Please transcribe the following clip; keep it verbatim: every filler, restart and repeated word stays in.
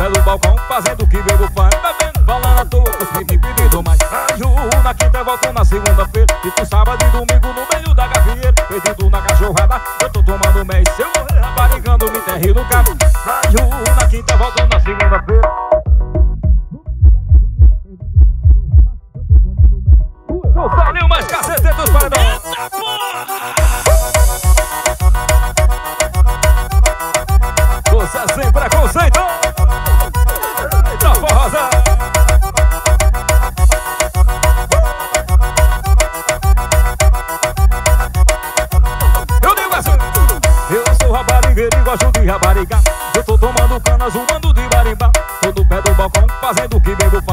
pelo balcão, fazendo o que bebo faz. Bebendo, falando à toa, os me pedindo mais. Ajudo na quinta, volto na segunda-feira. Fico sábado e domingo no meio da gafieira, perdido na cachorrada, eu tô tomando mês. Se eu morrer raparigando, me terri no cabo. Ajudo na quinta, volto na segunda-feira. Valeu mais cacete dos paredões. Você é sem preconceito. Eita porrosa. Eu digo assim: eu sou raparigueiro e gosto de raparigar. Eu tô tomando cana, zoando de barimbá. Tô no pé do balcão, fazendo o que bebo.